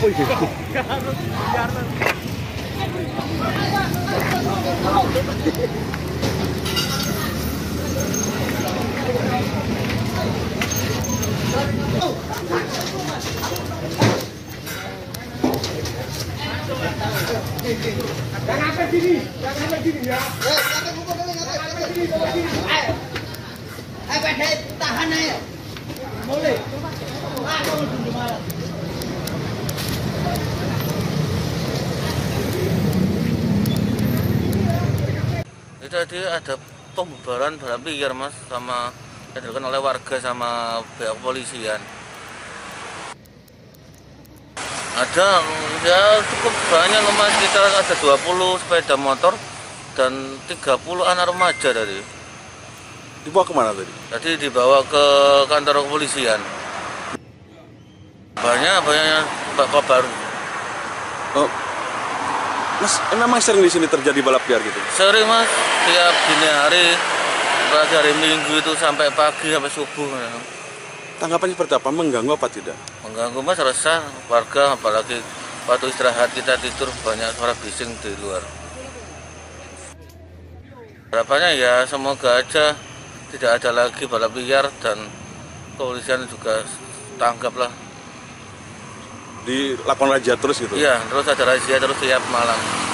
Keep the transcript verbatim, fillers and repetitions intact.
apa itu? Jangan sampai sini, jangan sampai sini ya. Ayo, tahan aja. Boleh. Tadi ada pembubaran balap liar mas, sama yang dilakukan oleh warga sama pihak kepolisian. Ada ya cukup banyak mas, sekitar ada dua puluh sepeda motor dan tiga puluh anak remaja tadi. Dibawa kemana tadi? Tadi dibawa ke kantor kepolisian. Banyak banyak bakal baru. Oh. Mas, memang sering di sini terjadi balap liar gitu? Sering mas, tiap dini hari, pagi hari Minggu itu sampai pagi sampai subuh. Ya. Tanggapannya seperti apa? Mengganggu apa tidak? Mengganggu mas, resah warga, apalagi waktu istirahat kita tidur banyak suara bising di luar. Harapannya ya semoga aja tidak ada lagi balap liar dan kepolisian juga tanggaplah. Dilakukan razia terus gitu? Iya, terus ada razia terus tiap malam.